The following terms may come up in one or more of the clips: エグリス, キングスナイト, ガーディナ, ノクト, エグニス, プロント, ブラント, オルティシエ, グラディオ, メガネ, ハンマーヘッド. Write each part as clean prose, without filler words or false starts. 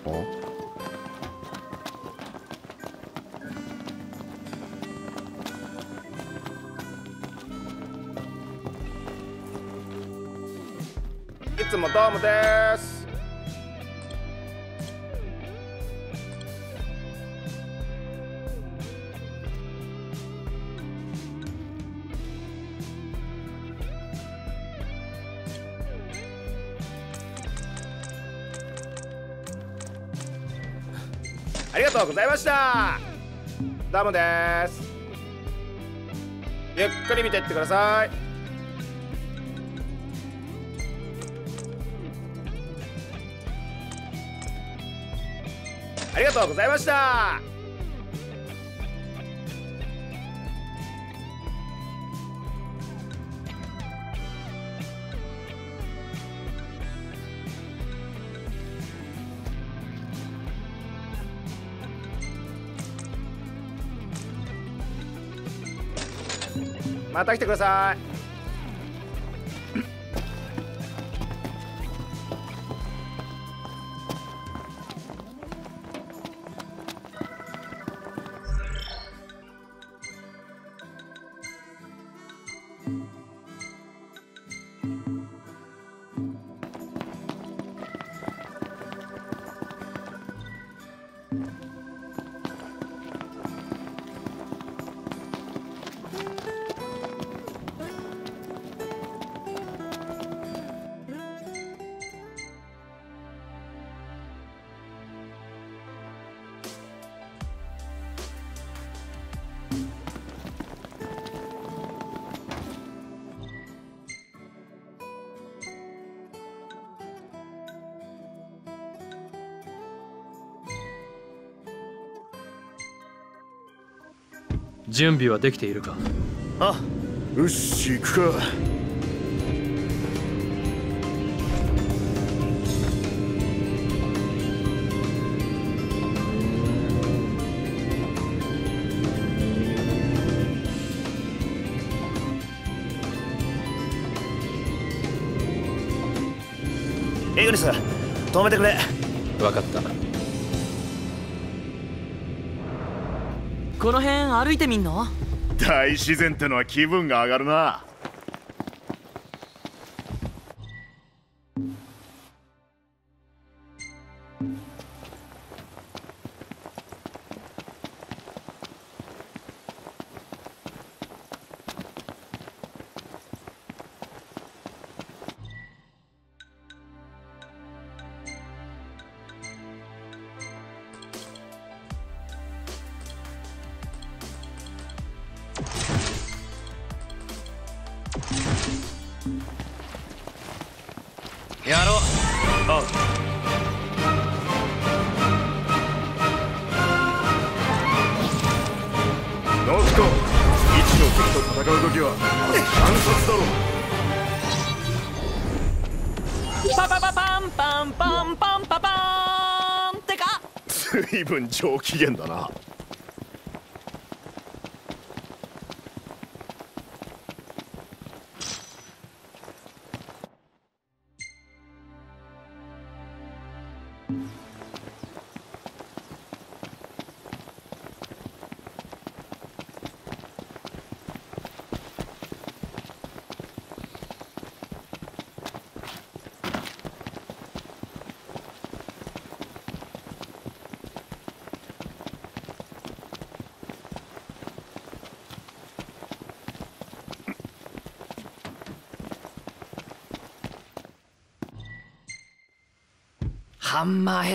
いつもどうもです。ありがとうございました。どうもです。ゆっくり見ていってください。ありがとうございました。また来てください。準備はできているか。あ、うっし、行くか。エグリス、止めてくれ。分かった。この辺歩いてみんの？大自然ってのは気分が上がるな。やろう。ああ。ノクト、一の敵と戦うときは暗殺だろう。パパパパンパンパンパンパパーンってか。随分上機嫌だな。ハンマーヘ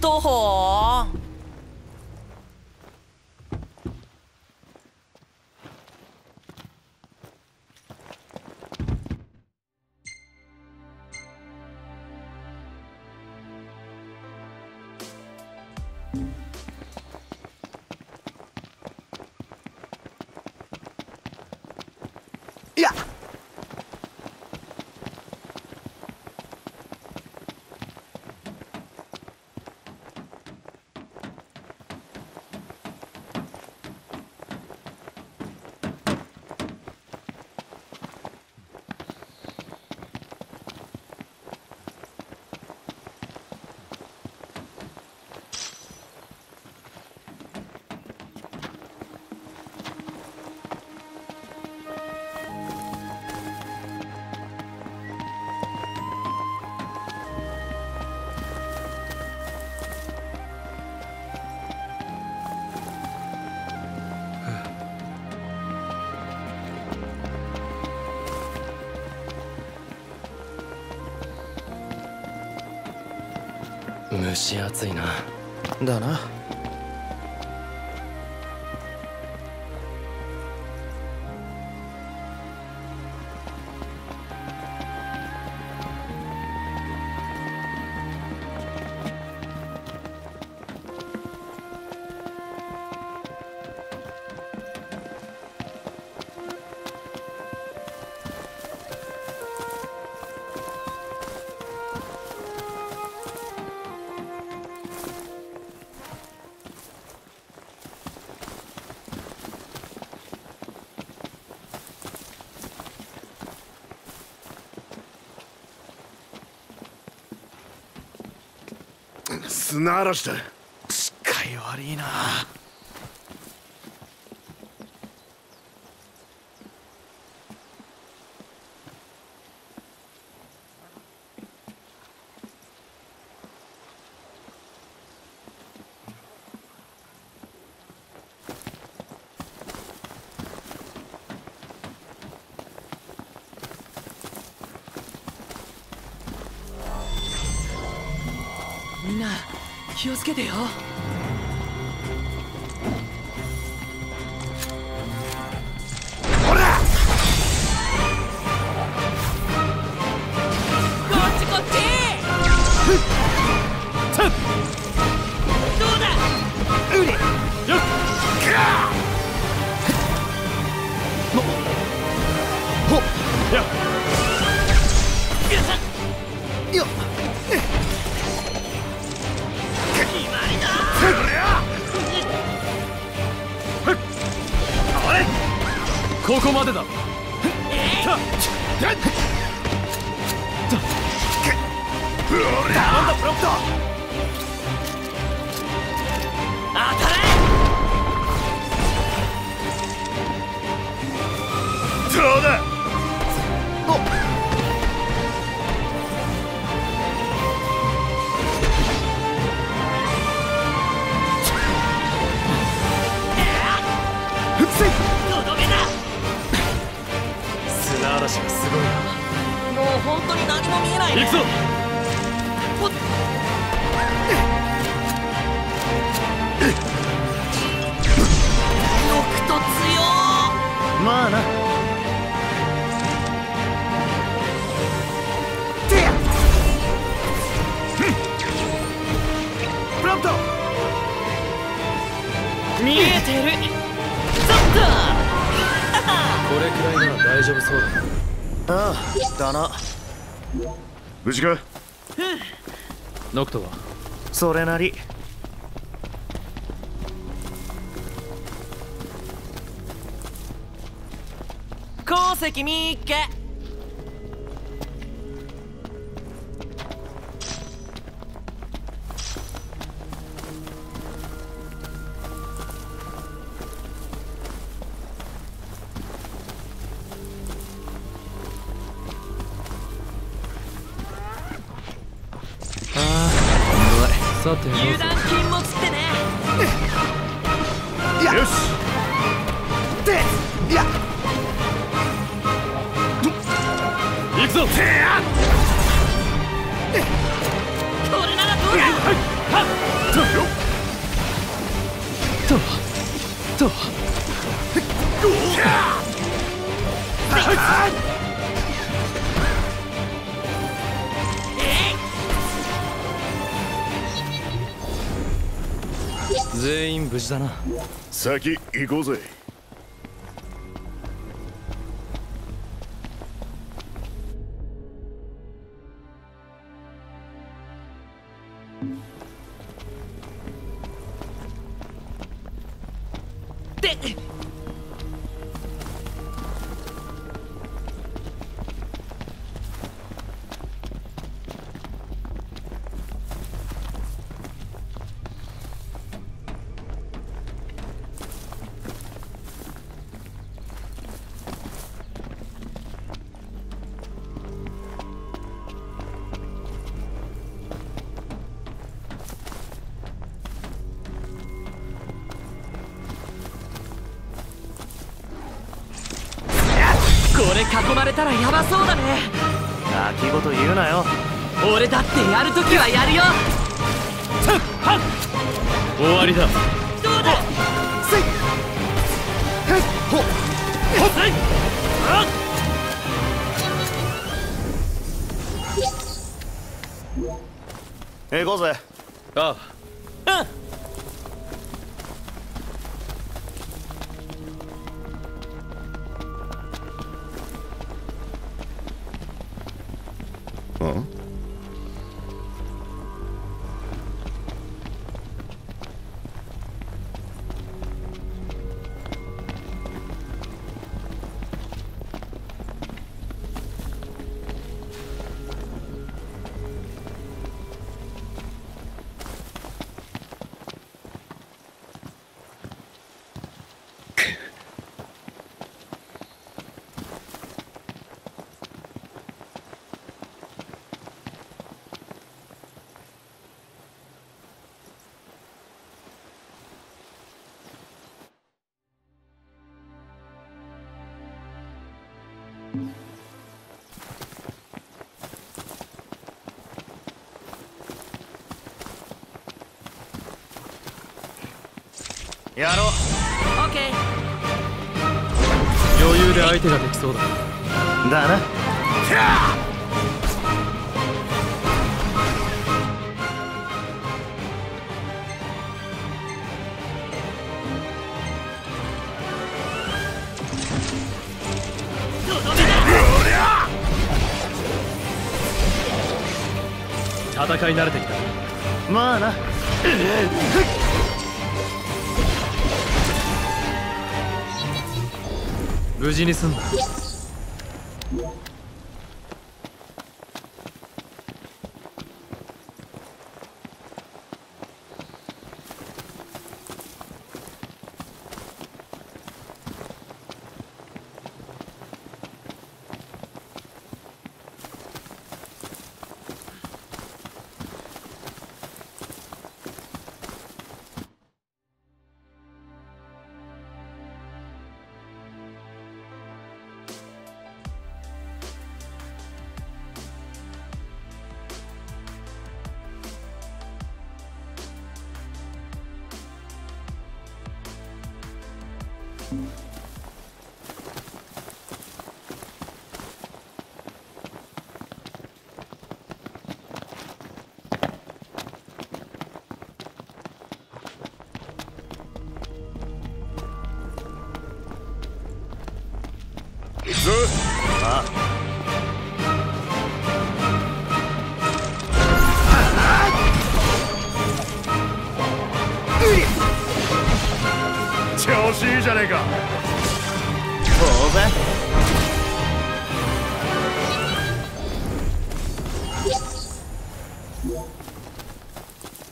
徒歩？いや。蒸し暑いな。だな。砂嵐だ。視界悪いな。みんな気をつけてよ。ここまでだ。本当に何も見えないね。行くぞ。独特よ。まあな。てや。プロント。見えてる。ちょっと。これくらいなら大丈夫そうだ。ああ、だな。無事か？ノクトはそれなり。鉱石見っけ。油断禁物ってね。よし。で、いや。行くぞ。これならどうだ。と全員無事だな。先行こうぜ。囲まれたらヤバそうだね。泣き言言うなよ。俺だってやるときはやるよ。終わりだ。どうだ。行こうぜ。ああ。うん。やろう。オッケー。余裕で相手ができそうだ。だな。戦い慣れてきた。まあな。無事に済んだ。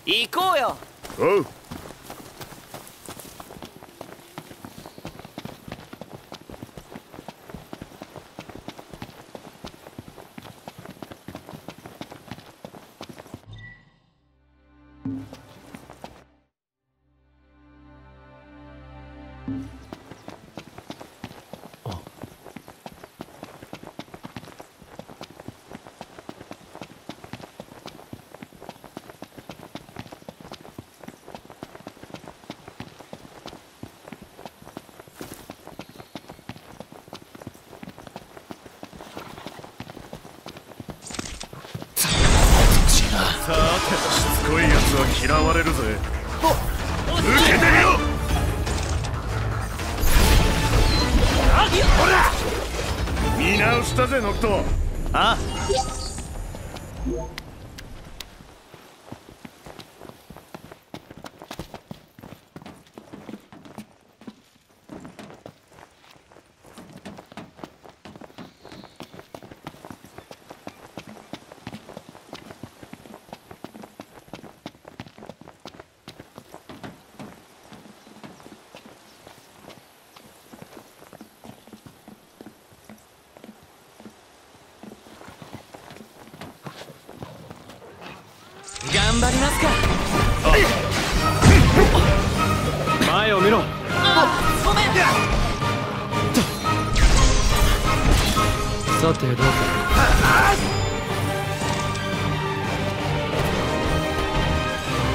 行こうよ。おう。嫌われるぜ。受けてみろ。ほら、見直したぜノクト。ああ。頑張りますか。前を見ろ。ごめん。さてどうか。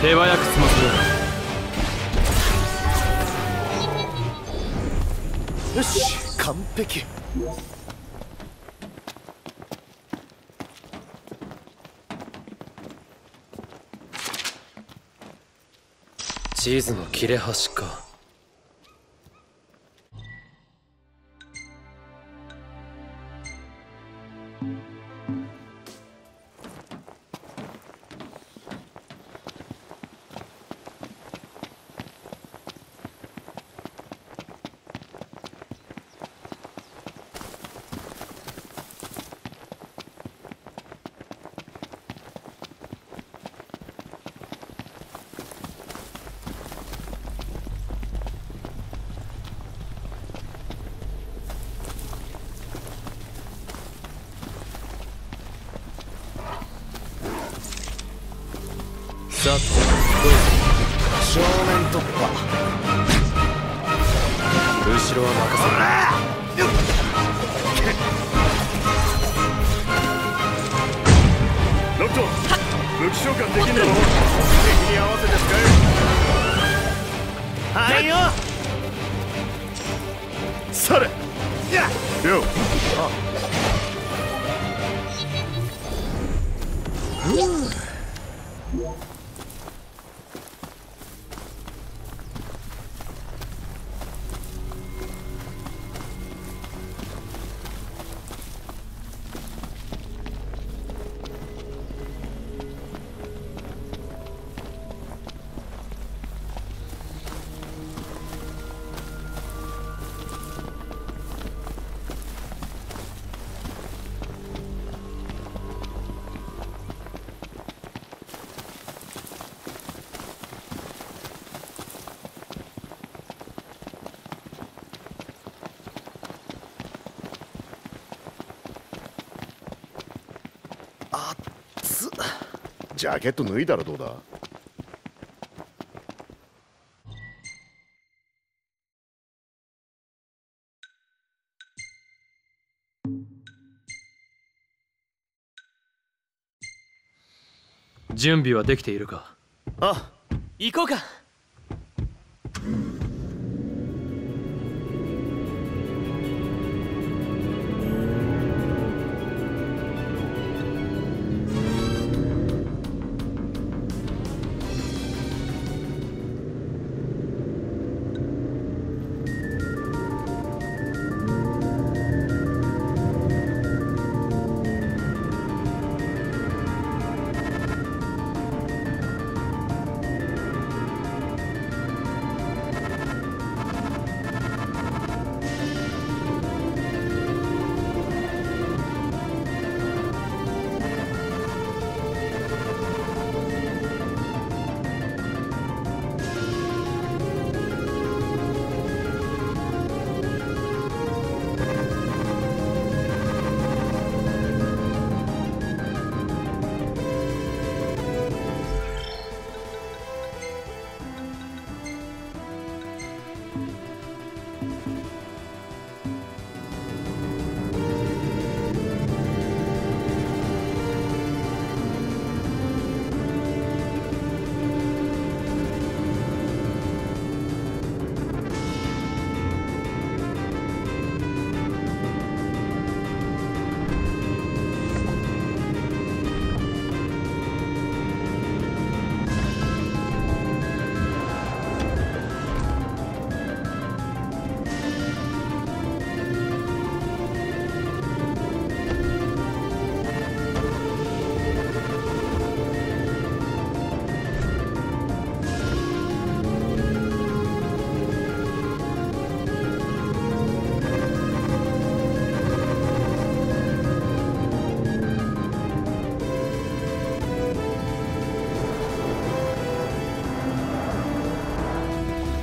手早く済ませる。よし、完璧。地図の切れ端か。さて、どうする？正面突破。後ろは任せる。ノクト、武器召喚できんだろ。敵に合わせて使え。はいよ。それ。よ。ジャケット脱いだらどうだ。準備はできているか。あ、行こうか。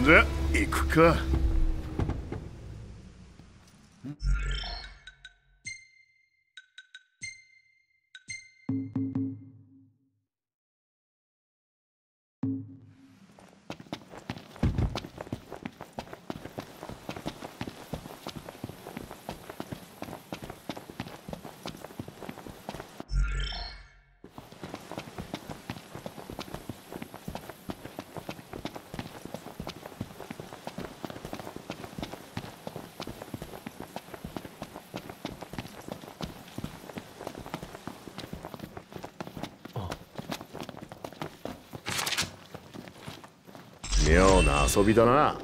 じゃ行くか。妙な遊びだな。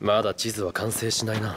まだ地図は完成しないな。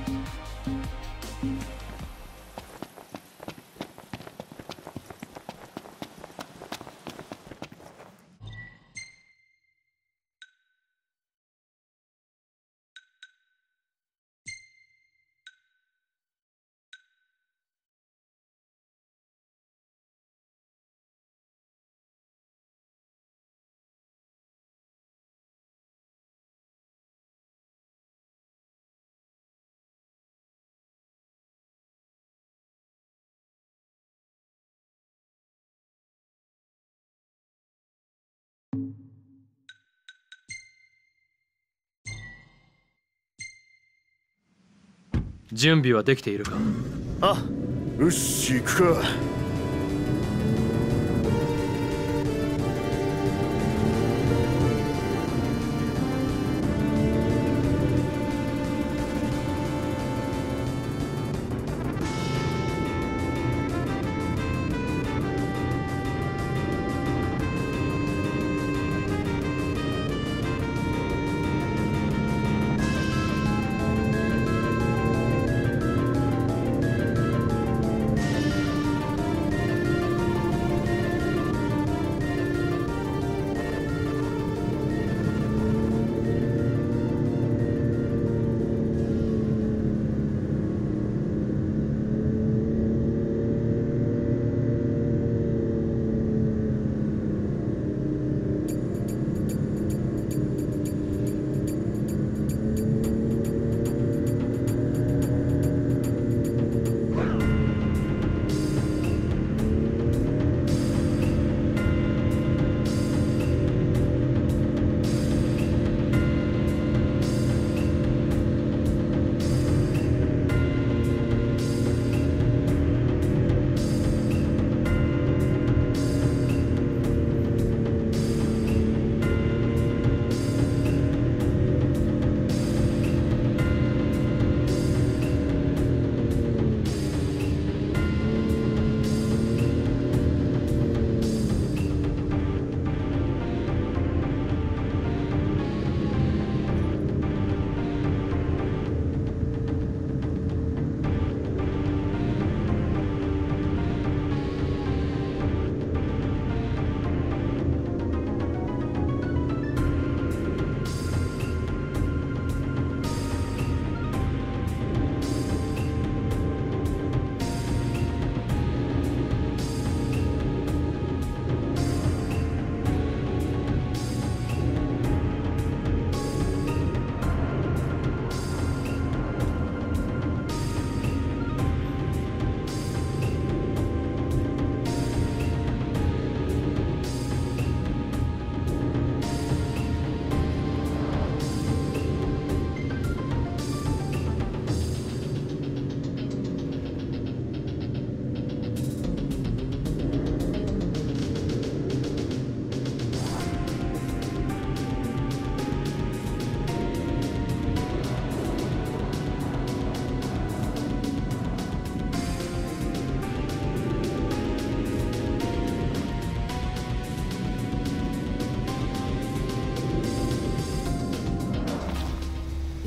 準備はできているか。あ、うっし、行くか。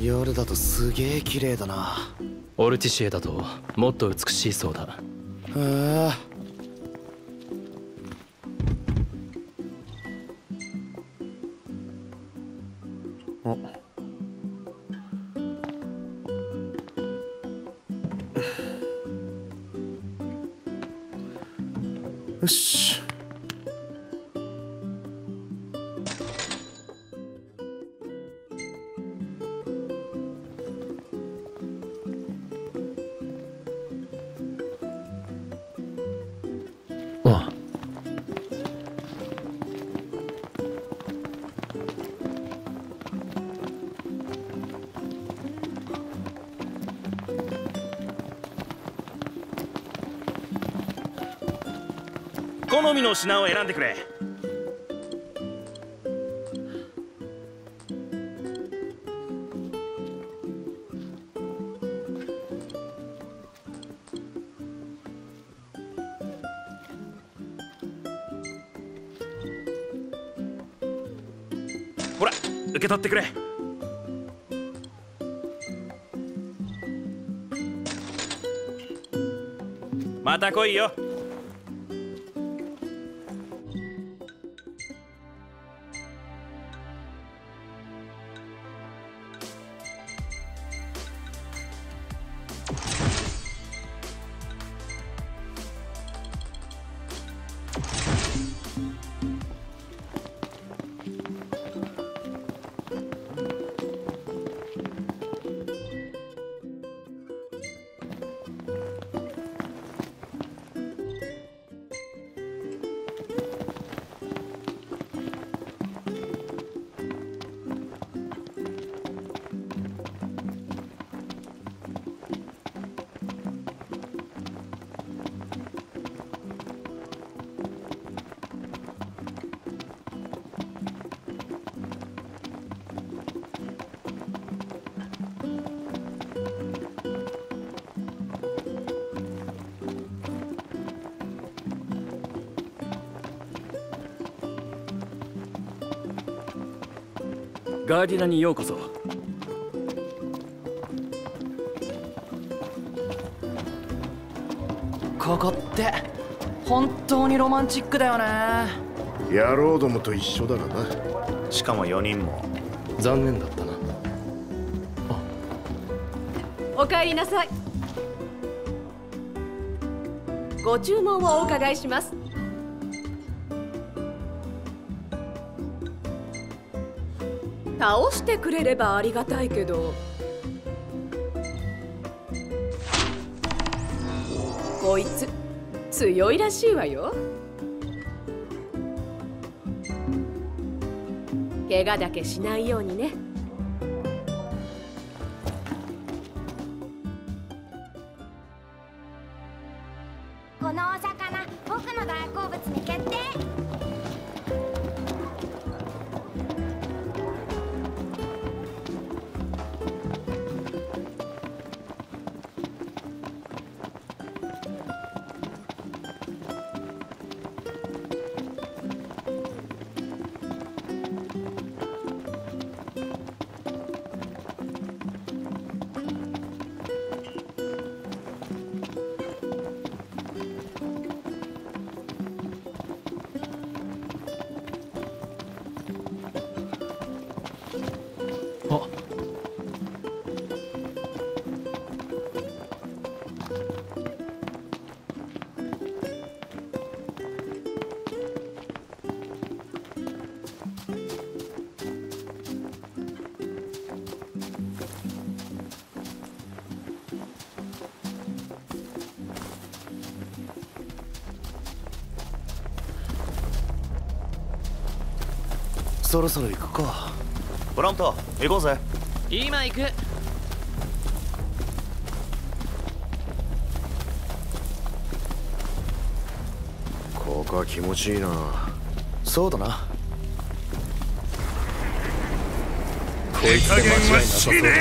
夜だとすげえ綺麗だな。オルティシエだともっと美しいそうだ。へえ。よし。あ。好みの品を選んでくれ。ほら、受け取ってくれ。また来いよ。ガーディナにようこそ。ここって本当にロマンチックだよね。野郎どもと一緒だがな。しかも4人も。残念だったな。お帰りなさい。ご注文をお伺いします。倒してくれればありがたいけど。こいつ強いらしいわよ。怪我だけしないようにね。このお魚、僕の大好物に決定。そろそろ行くか。ブラント、行こうぜ。今行く。ここは気持ちいいな。そうだな。こいつで間違いなさそうだな。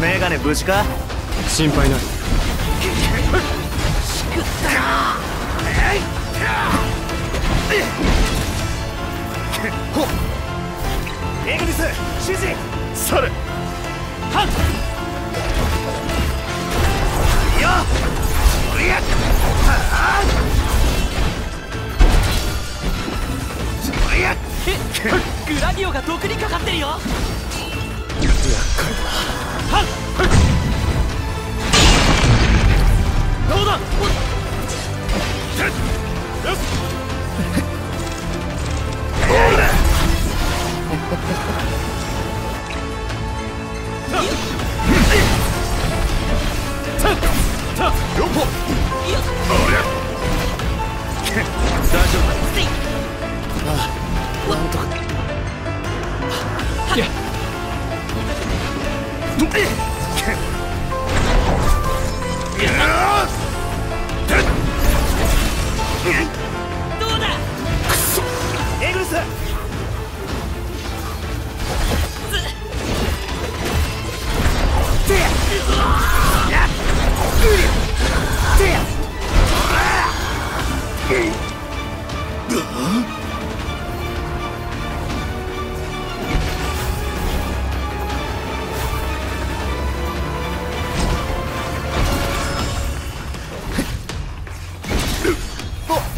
メガネ無事か？心配ない。エグニス指示。それはっよっやっはっやっグラディオが毒にかかってるよ。厄介だな。どうだよし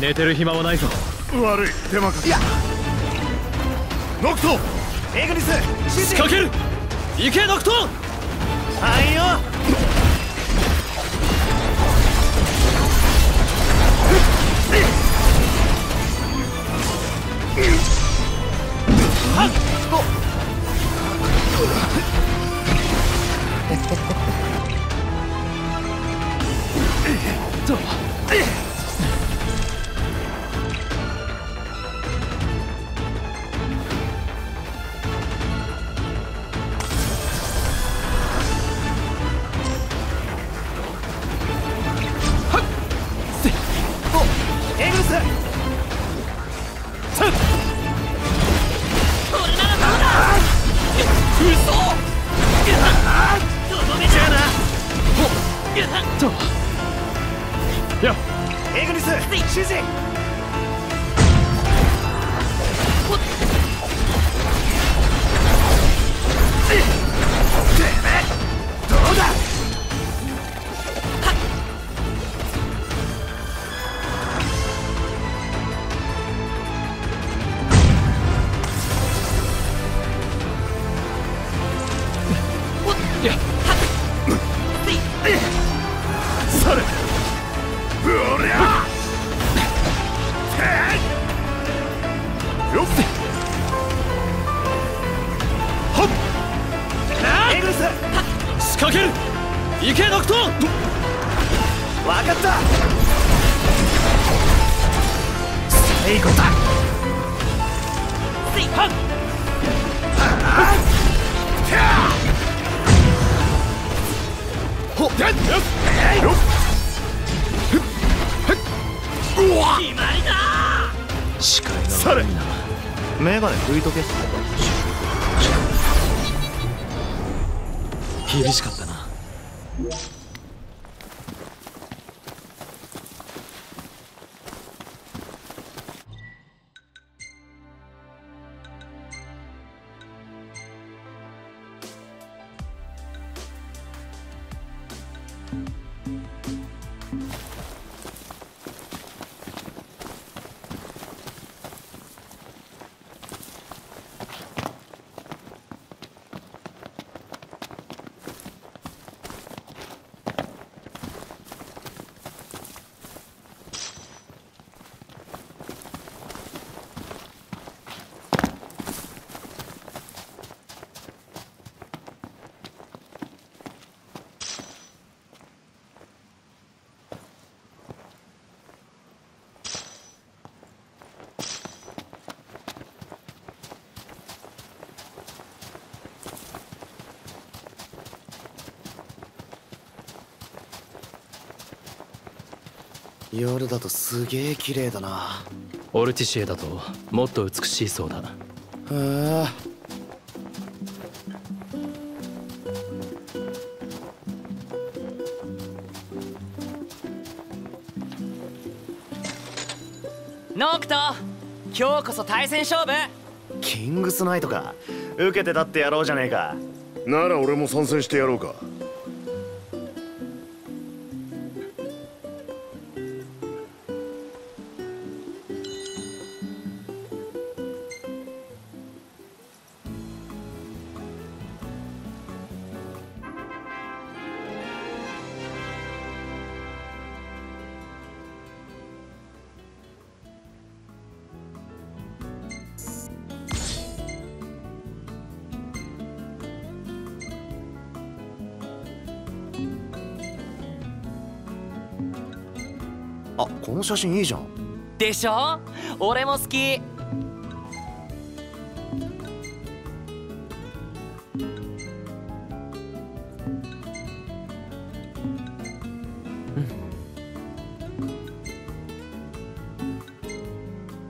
寝てる暇はないぞ。悪い手間かけた。ノクトエグニス仕掛ける。行けノクト。はいよはっと厳しかったな。夜だとすげえ綺麗だな。オルティシエだともっと美しいそうだ。へえ。ノクト、今日こそ対戦勝負。キングスナイトか。受けて立ってやろうじゃねえか。なら俺も参戦してやろうか。あ、この写真いいじゃん。でしょ？俺も好き。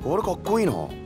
あれかっこいいな。